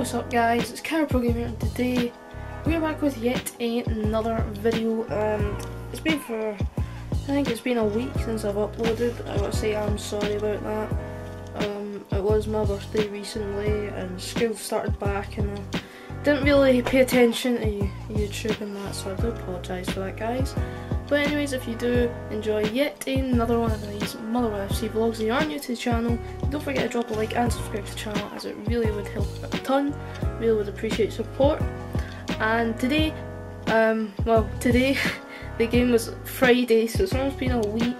What's up guys, it's KyraProGaming and today we're back with yet another video. It's been I think it's been a week since I've uploaded. I gotta say I'm sorry about that. It was my birthday recently and school started back and I didn't really pay attention to YouTube and that, so I do apologise for that guys. But anyways, if you do enjoy yet another one of these Motherwell FC vlogs and you are new to the channel, don't forget to drop a like and subscribe to the channel as it really would help a ton. Really would appreciate support. And today, the game was Friday, so it's almost been a week.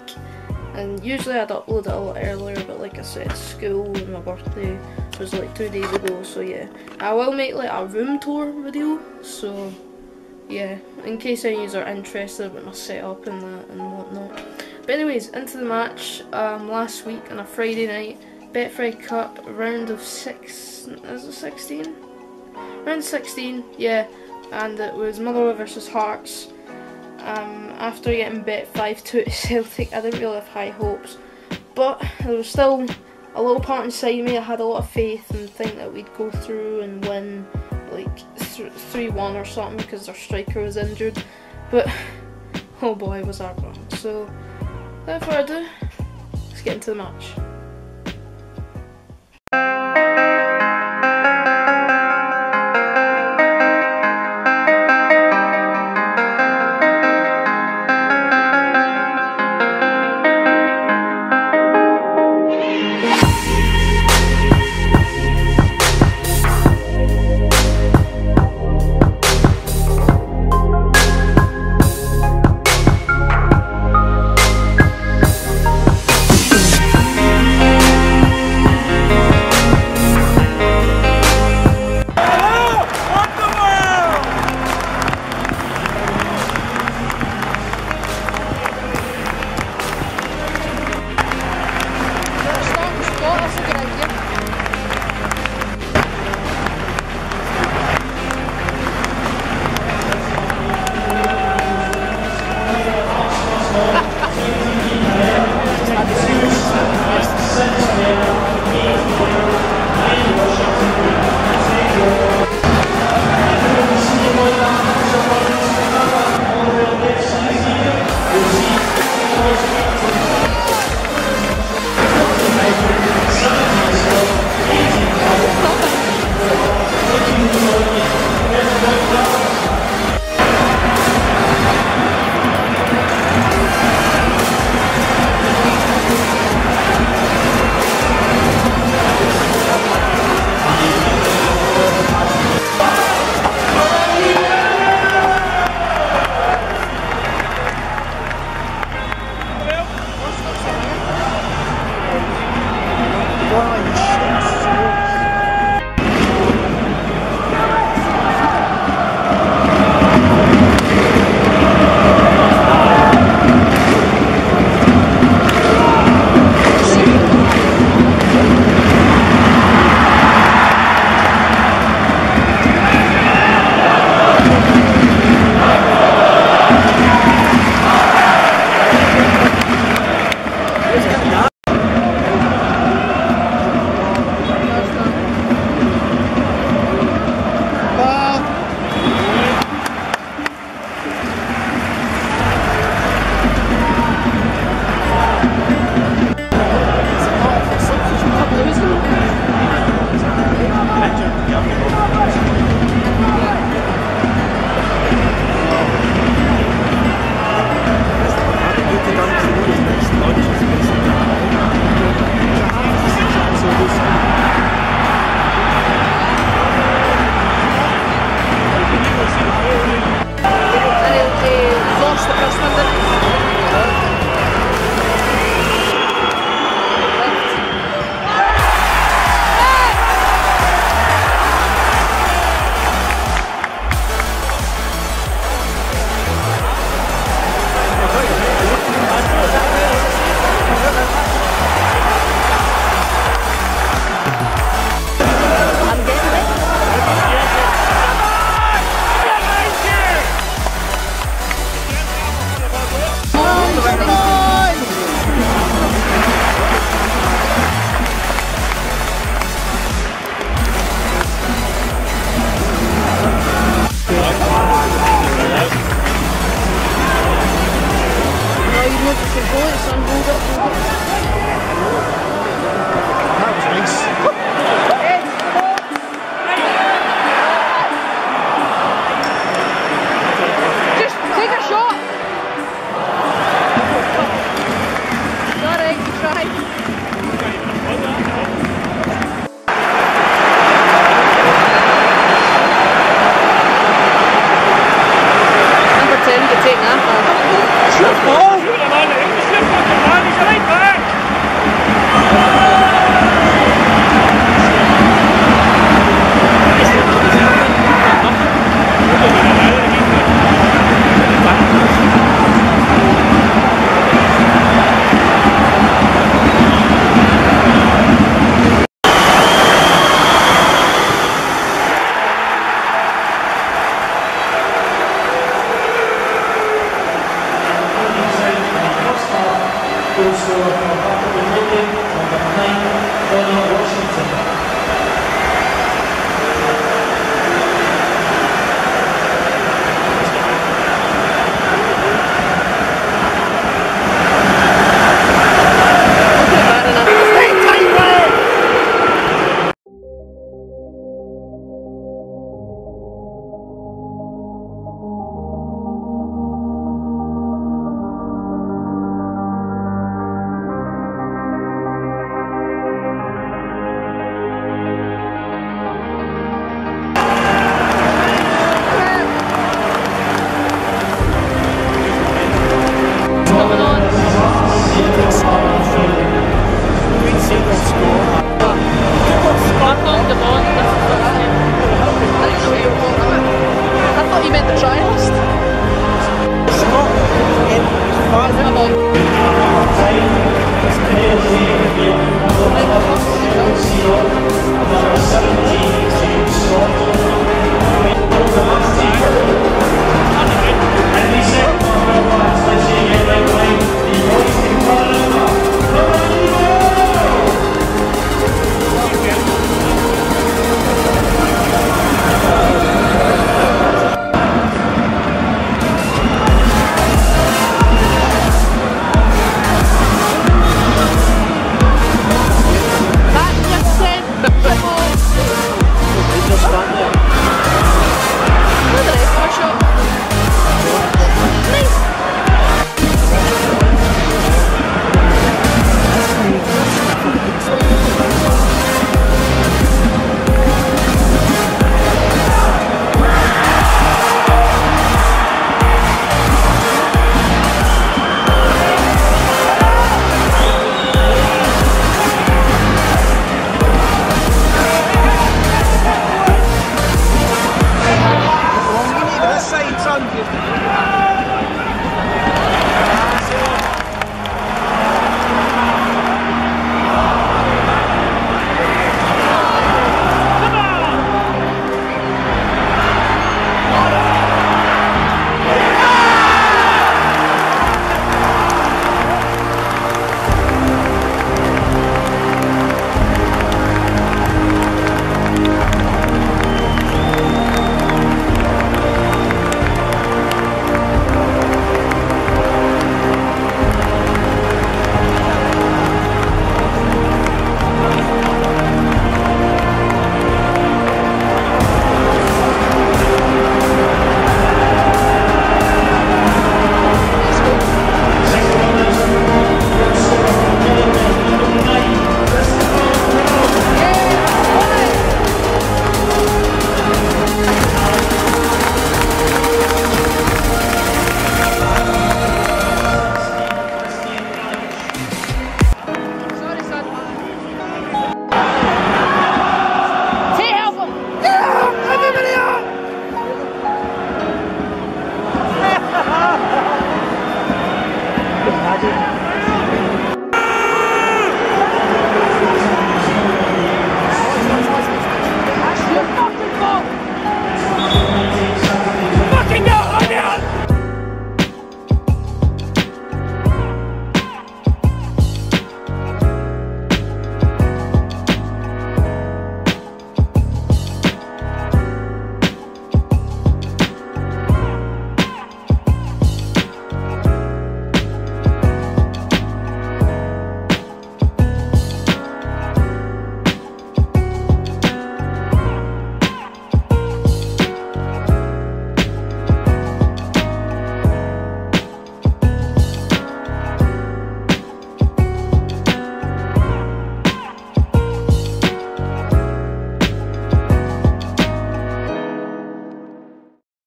And usually I'd upload it a lot earlier, but like I said, school and my birthday was like 2 days ago, so yeah. I will make like a room tour video, so yeah, in case any of you are interested about my setup and that and whatnot. But anyways, into the match. Last week on a Friday night, Betfred Cup, round of 16? Round 16, yeah, and it was Motherwell versus Hearts. After getting bet 5-2 at Celtic, I didn't really have high hopes, but there was still a little part inside me. I had a lot of faith and think that we'd go through and win like 3-1 or something because our striker was injured, but oh boy was I wrong. So without further ado, let's get into the match.